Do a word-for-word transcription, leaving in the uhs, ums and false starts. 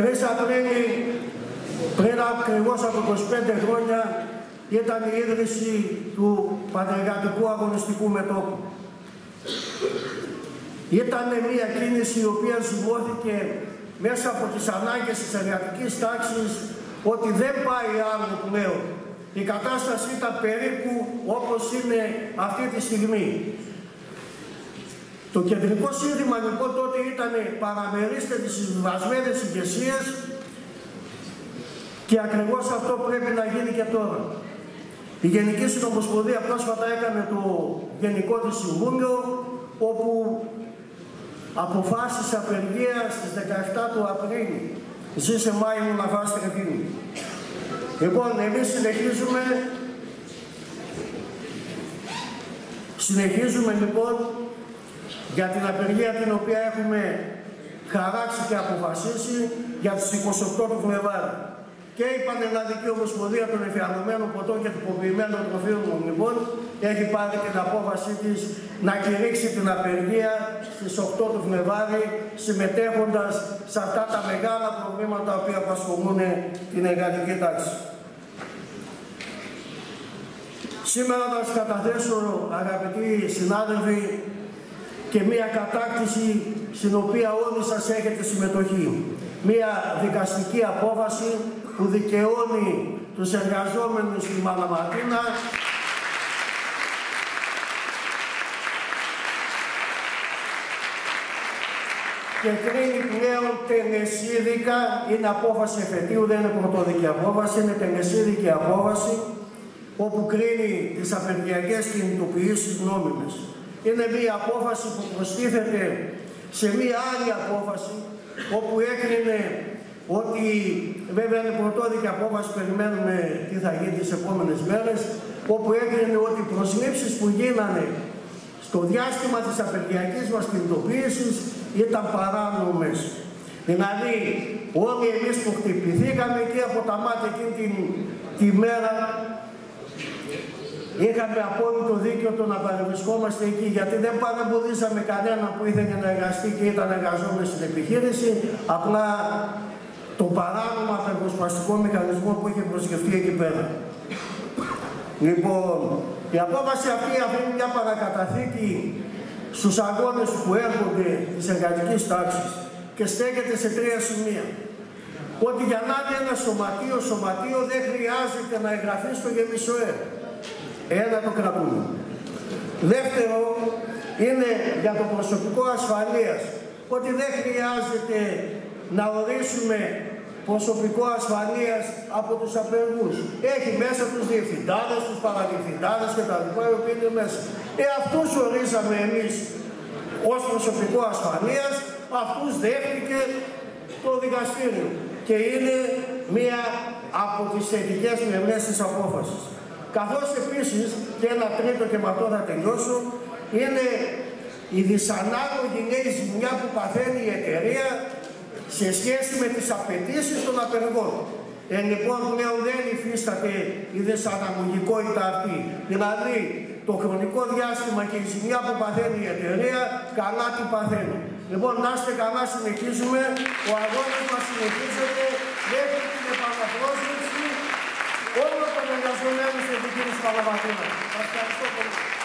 τρεις Απρίλη, πριν ακριβώς από είκοσι πέντε χρόνια, ήταν η ίδρυση του Πανεργατικού Αγωνιστικού Μετώπου. Ήταν μια κίνηση η οποία σηκώθηκε μέσα από τις ανάγκες της εργατικής τάξης ότι δεν πάει άλλο πλέον. Η κατάσταση ήταν περίπου όπως είναι αυτή τη στιγμή. Το κεντρικό σύνθημα λοιπόν τότε ήταν παραμερίστε τις συμβασμένες ηγεσίες και ακριβώς αυτό πρέπει να γίνει και τώρα. Η Γενική Συνομοσποδία πρόσφατα έκανε το Γενικό της Συμβούλιο, όπου αποφάσισε απεργία στις δεκαεφτά του Απρίλη. Ζήσε Μάη μου να φας τρεφήνη. Λοιπόν, εμείς συνεχίζουμε, συνεχίζουμε λοιπόν για την απεργία την οποία έχουμε χαράξει και αποφασίσει για τις εικοστή όγδοη του Φλεβάρη. Και η Πανελλαδική Ομοσποδία των Εφιαλωμένων Ποτών και Τυποποιημένων Προϊόντων λοιπόν έχει πάρει και την απόφασή της να κηρύξει την απεργία στις οχτώ του Φλεβάρη, συμμετέχοντας σε αυτά τα μεγάλα προβλήματα που απασχολούν την εργατική τάξη. Σήμερα να σας καταθέσω, αγαπητοί συνάδελφοι, και μία κατάκτηση στην οποία όλοι σας έχετε συμμετοχή. Μία δικαστική απόφαση που δικαιώνει τους εργαζόμενους στη Μαλαματίνα και κρίνει πλέον τελεσίδικα, είναι απόφαση εφετείου, δεν είναι πρωτόδικη απόφαση, είναι τελεσίδικη απόφαση, όπου κρίνει τις απεργιακές κινητοποιήσεις νόμιμες. Είναι μία απόφαση που προστίθεται σε μία άλλη απόφαση, όπου έκρινε ότι, βέβαια είναι πρωτόδικη απόφαση, περιμένουμε τι θα γίνει τις επόμενες μέρες, όπου έκρινε ότι οι προσλήψεις που γίνανε στο διάστημα της απεργιακής μας κινητοποίησης ήταν παράνομες. Δηλαδή, όλοι εμείς που χτυπηθήκαμε και από τα μάτια εκείνη την, την μέρα, είχαμε απόλυτο δίκιο το να παρευρισκόμαστε εκεί, γιατί δεν παρεμποδίσαμε κανένα που ήθελε να εργαστεί και ήταν εργαζόμενος στην επιχείρηση, απλά το παράνομο απεργοσπαστικό μηχανισμό που είχε προσκεφτεί εκεί πέρα. Λοιπόν, η απόφαση αυτή αφήνει μια παρακαταθήκη στους αγώνες που έρχονται της εργατικής τάξης και στέκεται σε τρία σημεία. Ότι για να είναι ένα σωματείο, σωματείο δεν χρειάζεται να εγγραφεί στο ΓΕΜΙΣΟΕ. Ένα το κρατούμε. Δεύτερο είναι για το προσωπικό ασφαλείας, ότι δεν χρειάζεται να ορίσουμε προσωπικό ασφαλείας από τους απεργούς. Έχει μέσα τους διευθυντάδες, τους παραδιευθυντάδες και τα λοιπά, οι οποίοι είναι μέσα. Ε, αυτούς ορίσαμε εμείς ως προσωπικό ασφαλείας, αυτούς δέχτηκε το δικαστήριο. Και είναι μία από τις θετικές μερές της απόφασης. Καθώς επίσης, και ένα τρίτο και με αυτό θα τελειώσω, είναι η δυσανάλογη νέη ζημιά που παθαίνει η εταιρεία σε σχέση με τις απαιτήσεις των απεργών. Ε, λοιπόν, πλέον δεν υφίσταται η δυσαναλογικότητα αυτή. Δηλαδή, το χρονικό διάστημα και η ζημιά που παθαίνει η εταιρεία, καλά την παθαίνει. Λοιπόν, να είστε καλά, συνεχίζουμε. Ο αγώνας μας συνεχίζεται μέχρι την επαναπρόσληψη όλων των εργαζομένων στην Γενική Συνομοσποδία. Σας ευχαριστώ πολύ.